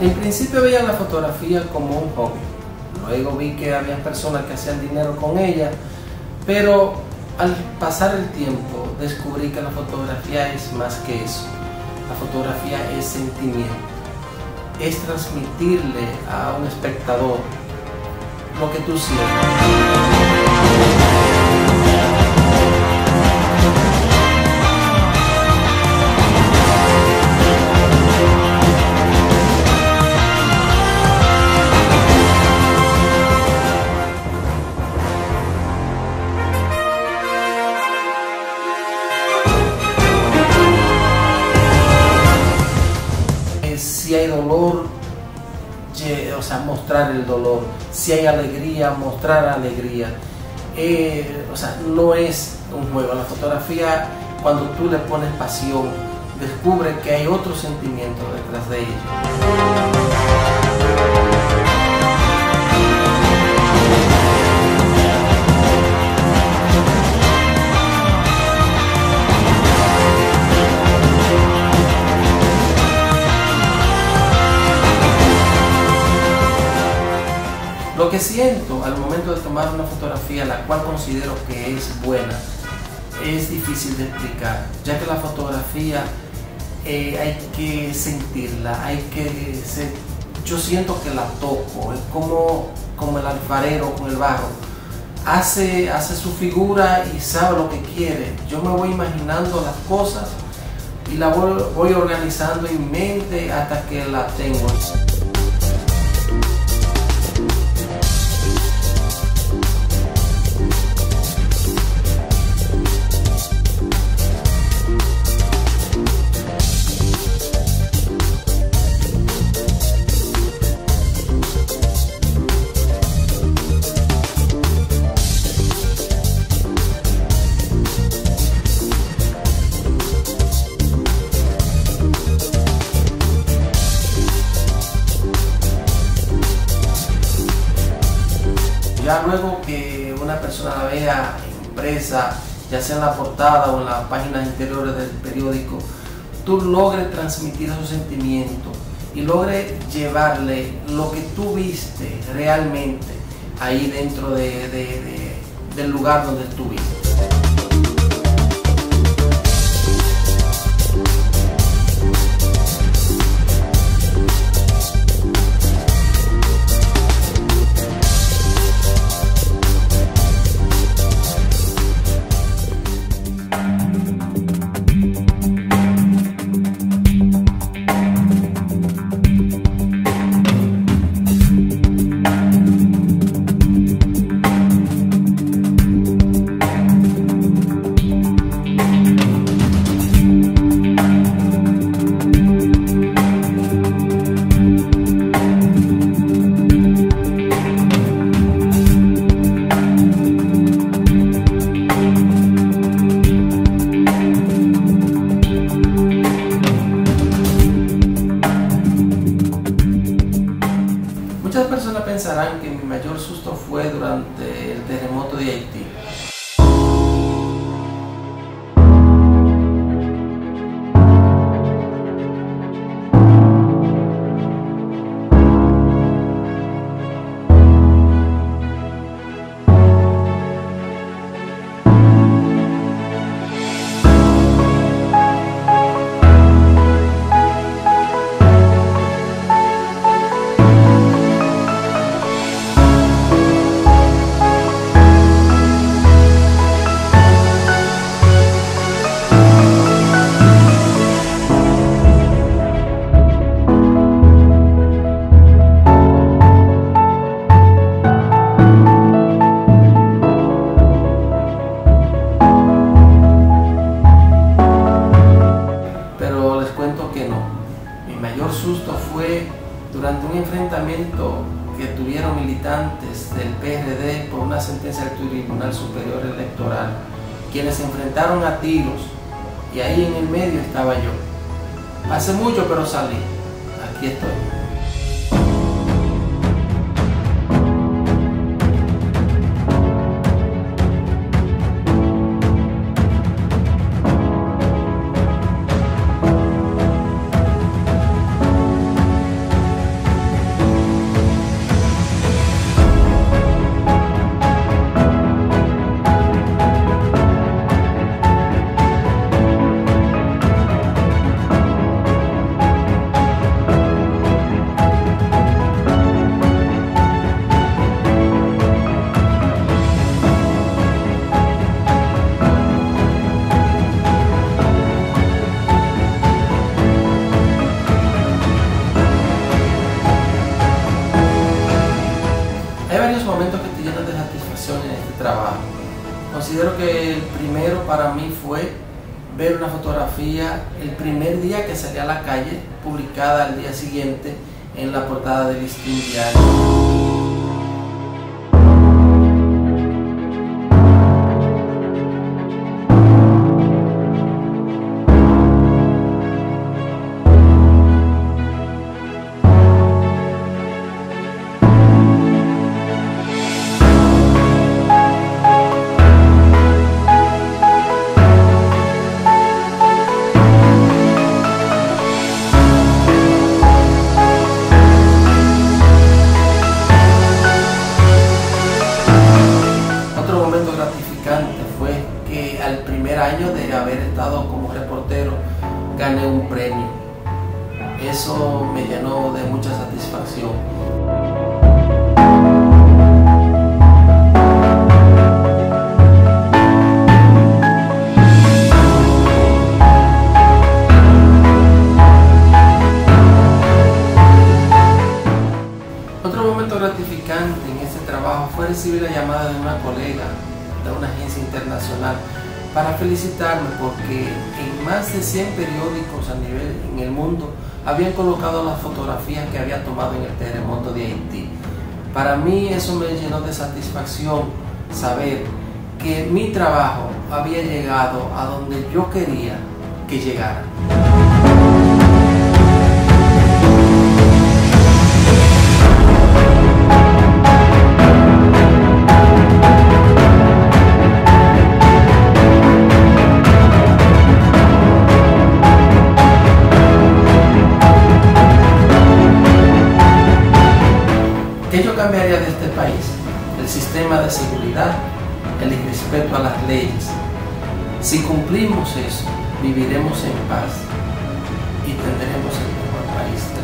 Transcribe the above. En principio veía la fotografía como un hobby, luego vi que había personas que hacían dinero con ella, pero al pasar el tiempo descubrí que la fotografía es más que eso. La fotografía es sentimiento, es transmitirle a un espectador lo que tú sientes. Si hay dolor, o sea, mostrar el dolor. Si hay alegría, mostrar alegría. O sea, no es un juego. La fotografía, cuando tú le pones pasión, descubre que hay otro sentimiento detrás de ello. Lo que siento al momento de tomar una fotografía, la cual considero que es buena, es difícil de explicar, ya que la fotografía hay que sentirla, yo siento que la toco, es como el alfarero con el barro, hace su figura y sabe lo que quiere. Yo me voy imaginando las cosas y la voy organizando en mente hasta que la tengo. Ya luego que una persona la vea impresa, ya sea en la portada o en las páginas interiores del periódico, tú logres transmitir esos sentimientos y logres llevarle lo que tú viste realmente ahí dentro del lugar donde tú viste. Muchas personas pensarán que mi mayor susto fue durante el terremoto de Haití. Durante un enfrentamiento que tuvieron militantes del PRD por una sentencia del Tribunal Superior Electoral, quienes se enfrentaron a tiros, y ahí en el medio estaba yo. Hace mucho, pero salí. Aquí estoy. momentos que te llenan de satisfacción en este trabajo. Considero que el primero para mí fue ver una fotografía el primer día que salí a la calle, publicada al día siguiente en la portada del Vistín Diario. Fue que al primer año de haber estado como reportero gané un premio. Eso me llenó de mucha satisfacción. Otro momento gratificante en ese trabajo fue recibir la llamada de una colega de una agencia internacional para felicitarme porque en más de 100 periódicos a nivel en el mundo habían colocado las fotografías que había tomado en el terremoto de Haití. Para mí eso me llenó de satisfacción saber que mi trabajo había llegado a donde yo quería que llegara. ¿Qué yo cambiaría de este país? El sistema de seguridad, el irrespeto a las leyes. Si cumplimos eso, viviremos en paz y tendremos el mejor país.